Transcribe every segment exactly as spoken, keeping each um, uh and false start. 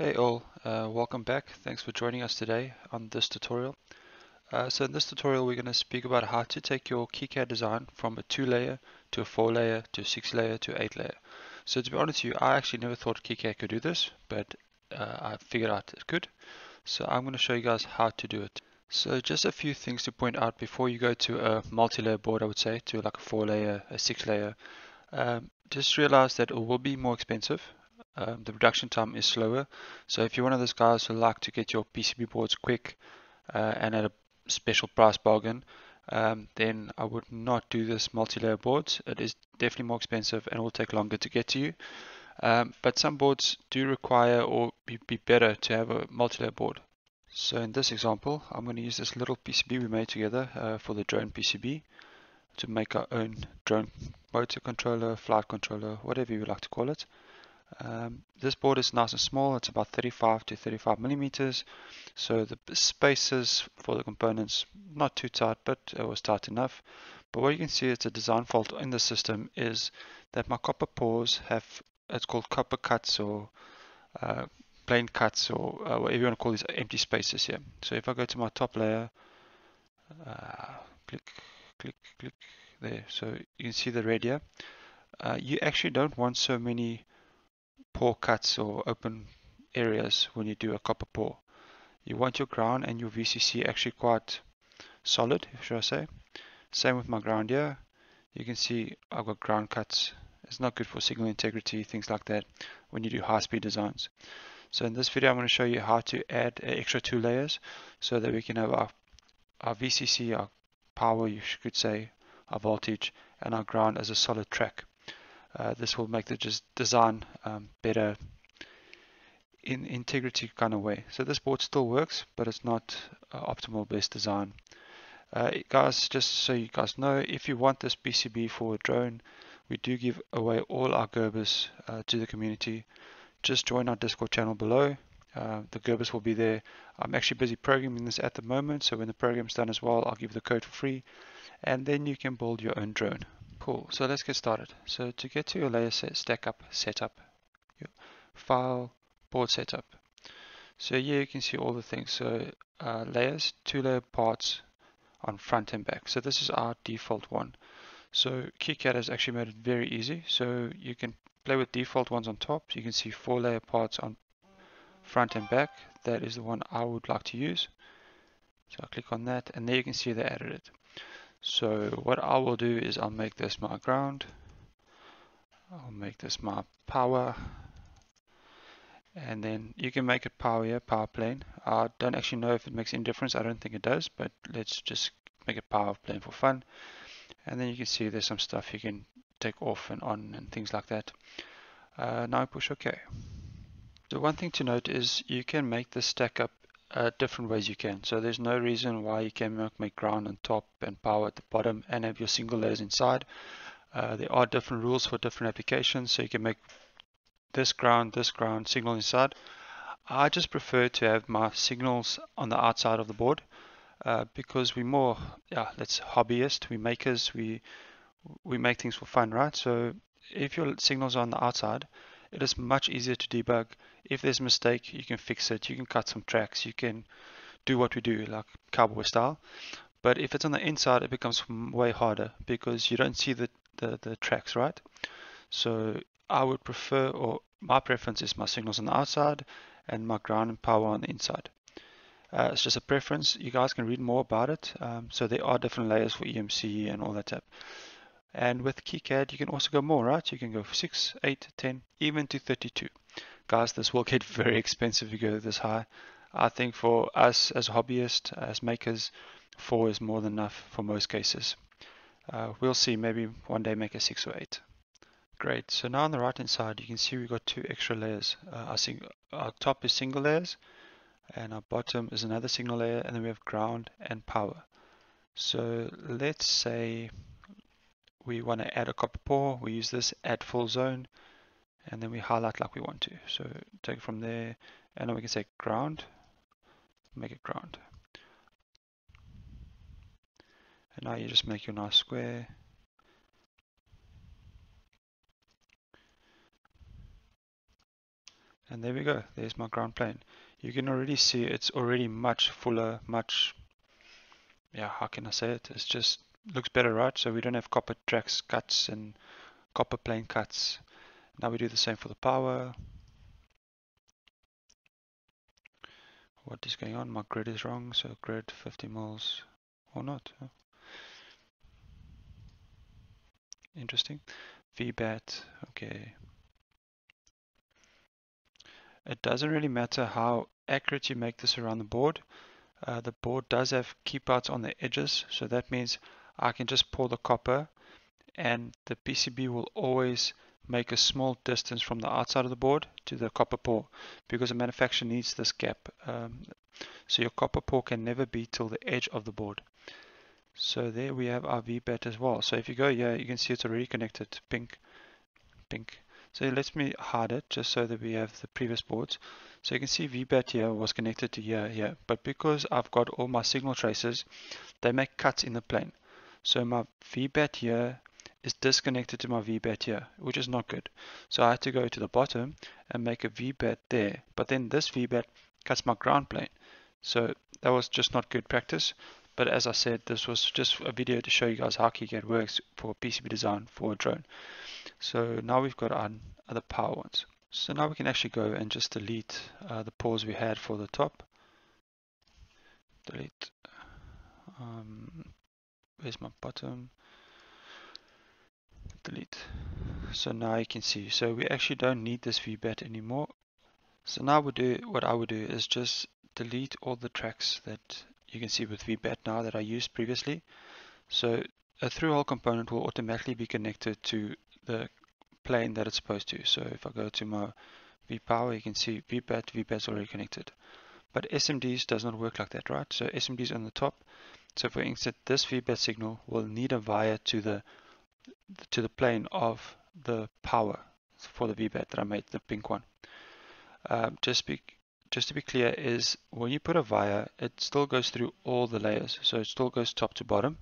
Hey all, uh, welcome back. Thanks for joining us today on this tutorial. Uh, so in this tutorial we're going to speak about how to take your KiCad design from a two layer to a four layer to a six layer to eight layer. So to be honest with you, I actually never thought KiCad could do this, but uh, I figured out it could. So I'm going to show you guys how to do it. So just a few things to point out before you go to a multi-layer board, I would say, to like a four layer, a six layer. Um, just realize that it will be more expensive. Um, the production time is slower, so if you're one of those guys who like to get your P C B boards quick uh, and at a special price bargain, um, then I would not do this multi-layer boards. It is definitely more expensive and will take longer to get to you, um, but some boards do require or be, be better to have a multi-layer board. So in this example I'm going to use this little P C B we made together uh, for the drone P C B to make our own drone motor controller, flight controller, whatever you like to call it. Um, this board is nice and small. It's about thirty-five to thirty-five millimeters, so the spaces for the components not too tight, but it was tight enough. But what you can see, it's a design fault in the system, is that my copper pores have, it's called copper cuts or uh, plane cuts or uh, whatever you want to call these empty spaces here. So if I go to my top layer, uh, click, click, click there, so you can see the red here. Uh, you actually don't want so many pore cuts or open areas when you do a copper pore. You want your ground and your V C C actually quite solid, should I say. Same with my ground here. You can see I've got ground cuts. It's not good for signal integrity, things like that, when you do high-speed designs. So in this video I'm going to show you how to add an extra two layers so that we can have our, our V C C, our power, you could say, our voltage, and our ground as a solid track. Uh, this will make the just design um, better in integrity kind of way. So this board still works, but it's not uh, optimal best design. Uh, guys, just so you guys know, if you want this P C B for a drone, we do give away all our Gerbers uh, to the community. Just join our Discord channel below. Uh, the Gerbers will be there. I'm actually busy programming this at the moment, so when the program's done as well, I'll give the code for free, and then you can build your own drone. Cool, so let's get started. So to get to your layer set, stack up, setup, your file, board setup. So here you can see all the things. So uh, layers, two layer parts on front and back. So this is our default one. So KiCad has actually made it very easy. So you can play with default ones on top. You can see four layer parts on front and back. That is the one I would like to use. So I click on that and there you can see they added it. So what I will do is I'll make this my ground, I'll make this my power, and then you can make it power here, power plane. I don't actually know if it makes any difference, I don't think it does, but let's just make it power plane for fun. And then you can see there's some stuff you can take off and on and things like that. Uh, now I push OK. So one thing to note is you can make this stack up Uh, different ways you can. So there's no reason why you cannot make ground on top and power at the bottom and have your single layers inside. Uh, there are different rules for different applications, so you can make this ground, this ground, signal inside. I just prefer to have my signals on the outside of the board uh, because we're more, yeah, let's hobbyist, we makers, we we make things for fun, right? So if your signals are on the outside, it is much easier to debug. If there's a mistake, you can fix it, you can cut some tracks, you can do what we do, like cowboy style. But if it's on the inside, it becomes way harder because you don't see the, the, the tracks, right? So I would prefer, or my preference is my signals on the outside and my ground and power on the inside. Uh, it's just a preference. You guys can read more about it. Um, so there are different layers for E M C and all that type. And with KiCad, you can also go more, right? You can go six, eight, ten, even to thirty-two. Guys, this will get very expensive if you go this high. I think for us as hobbyists, as makers, four is more than enough for most cases. Uh, we'll see, maybe one day make a six or eight. Great, so now on the right-hand side, you can see we've got two extra layers. Uh, our, our top is single layers, and our bottom is another single layer, and then we have ground and power. So let's say we want to add a copper pore, we use this add full zone, and then we highlight like we want to. So take it from there, and then we can say ground, make it ground. And now you just make your nice square. And there we go, there's my ground plane. You can already see it's already much fuller, much, yeah, how can I say it? It's just looks better, right? So we don't have copper tracks cuts and copper plane cuts. Now we do the same for the power. What is going on? My grid is wrong, so grid fifty mils or not. Huh? Interesting. V BAT, okay. It doesn't really matter how accurate you make this around the board. Uh, the board does have keep outs on the edges, so that means I can just pour the copper and the P C B will always make a small distance from the outside of the board to the copper pour, because the manufacturer needs this gap. Um, so your copper pour can never be till the edge of the board. So there we have our V BAT as well. So if you go here, you can see it's already connected, pink, pink. So let me hide it just so that we have the previous boards. So you can see V BAT here was connected to here, here. But because I've got all my signal traces, they make cuts in the plane. So my V BAT here is disconnected to my V BAT here, which is not good. So I had to go to the bottom and make a V BAT there, but then this V BAT cuts my ground plane. So that was just not good practice. But as I said, this was just a video to show you guys how KiCad works for P C B design for a drone. So now we've got our other power ones. So now we can actually go and just delete uh, the pause we had for the top. Delete, um, where's my bottom? Delete. So now you can see, so we actually don't need this V BAT anymore. So now we do what I would do is just delete all the tracks that you can see with V BAT now that I used previously. So a through-hole component will automatically be connected to the plane that it's supposed to. So if I go to my V power, you can see V BAT, V BAT's already connected. But S M Ds does not work like that, right? So S M Ds on the top. So for instance, this V BAT signal will need a wire to the to the plane of the power for the V BAT that I made, the pink one. Um, just be, just to be clear, is when you put a wire, it still goes through all the layers, so it still goes top to bottom,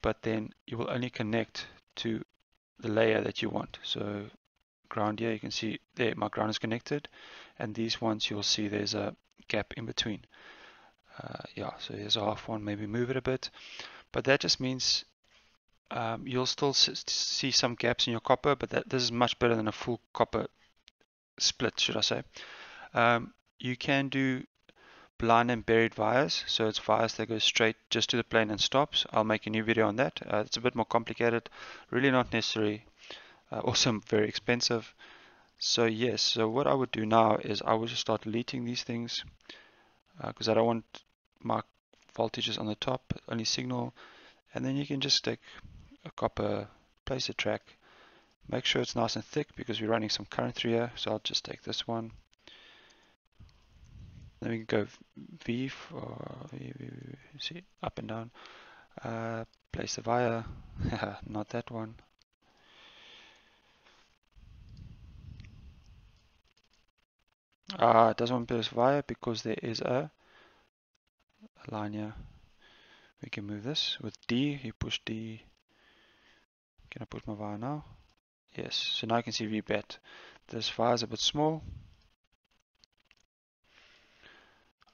but then you will only connect to the layer that you want. So ground here, you can see there my ground is connected, and these ones you'll see there's a gap in between. Uh, yeah, so here's a half one, maybe move it a bit, but that just means Um, you'll still see some gaps in your copper, but that, this is much better than a full copper split, should I say. Um, you can do blind and buried wires, so it's wires that go straight just to the plane and stops. I'll make a new video on that. Uh, it's a bit more complicated, really not necessary, uh, also very expensive. So yes, so what I would do now is I would just start deleting these things, because uh, I don't want my voltages on the top, only signal, and then you can just stick a copper, place a track, make sure it's nice and thick because we're running some current through here, so I'll just take this one. Then we can go V for see up and down, uh, place the wire, not that one. Ah, it doesn't want to place wire because there is a, a line here. We can move this with D, you push D. Can I push my wire now? Yes, so now you can see V BAT. This wire is a bit small.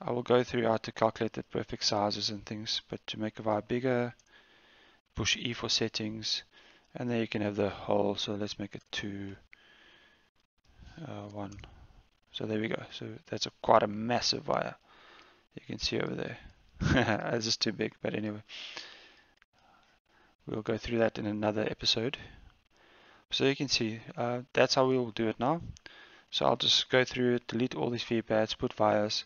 I will go through how to calculate the perfect sizes and things, but to make a wire bigger, push E for settings, and then you can have the whole, so let's make it two, uh, one. So there we go, so that's a, quite a massive wire. You can see over there. This is too big, but anyway. We'll go through that in another episode. So you can see, uh, that's how we will do it now. So I'll just go through it, delete all these V BATs, put wires.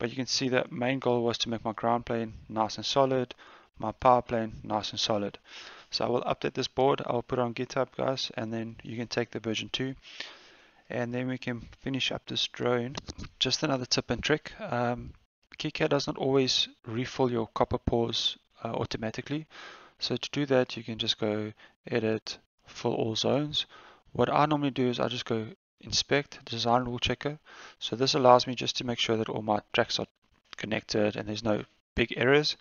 But you can see the main goal was to make my ground plane nice and solid, my power plane nice and solid. So I will update this board, I will put it on GitHub, guys, and then you can take the version two. And then we can finish up this drone. Just another tip and trick. Um, KiCad does not always refill your copper pores uh, automatically. So to do that, you can just go edit, fill all zones. What I normally do is I just go inspect, design rule checker. So this allows me just to make sure that all my tracks are connected and there's no big errors.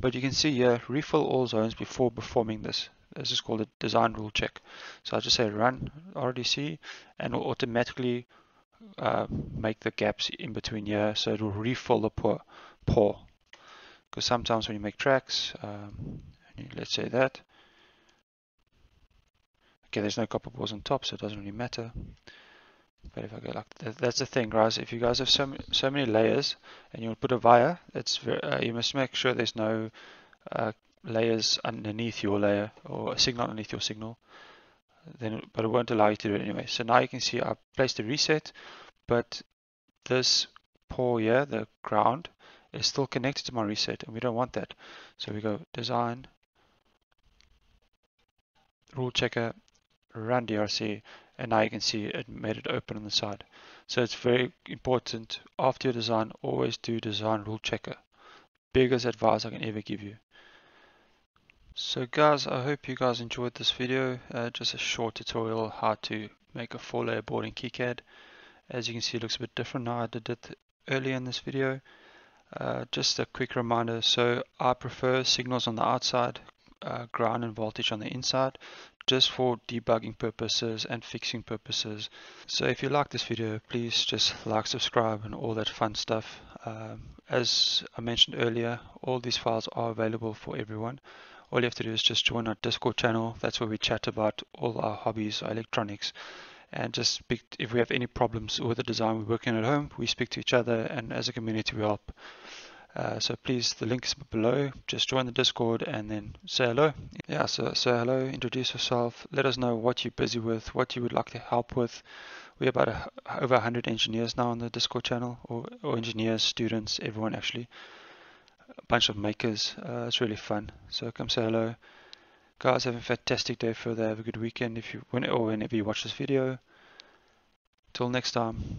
But you can see here, refill all zones before performing this. This is called a design rule check. So I just say run R D C and will automatically uh, make the gaps in between here, so it will refill the pour, pour. Because sometimes when you make tracks, um, let's say that. Okay, there's no copper balls on top, so it doesn't really matter. But if I go like that, that's the thing, guys. If you guys have so so many layers and you put a wire, that's very, uh, you must make sure there's no uh, layers underneath your layer or a signal underneath your signal. Then, but it won't allow you to do it anyway. So now you can see I placed a reset, but this pour here, the ground, is still connected to my reset, and we don't want that. So we go design, rule checker, run D R C, and now you can see it made it open on the side. So it's very important, after your design, always do design rule checker. Biggest advice I can ever give you. So guys, I hope you guys enjoyed this video. Uh, just a short tutorial how to make a four layer board in KiCad. As you can see, it looks a bit different now. I did it earlier in this video. Uh, just a quick reminder, so I prefer signals on the outside, uh, ground and voltage on the inside, just for debugging purposes and fixing purposes. So if you like this video, please just like, subscribe, and all that fun stuff. Um, as I mentioned earlier, all these files are available for everyone. All you have to do is just join our Discord channel. That's where we chat about all our hobbies, our electronics, and just speak. If we have any problems with the design we're working at home, we speak to each other, and as a community we help. Uh, so please, the link is below. Just join the Discord and then say hello. Yeah, so say hello, introduce yourself, let us know what you're busy with, what you would like to help with. We're about a, over one hundred engineers now on the Discord channel, or, or engineers, students, everyone actually. A bunch of makers. Uh, it's really fun. So come say hello. Guys, have a fantastic day further. Have a good weekend if you, when, or whenever you watch this video. Till next time.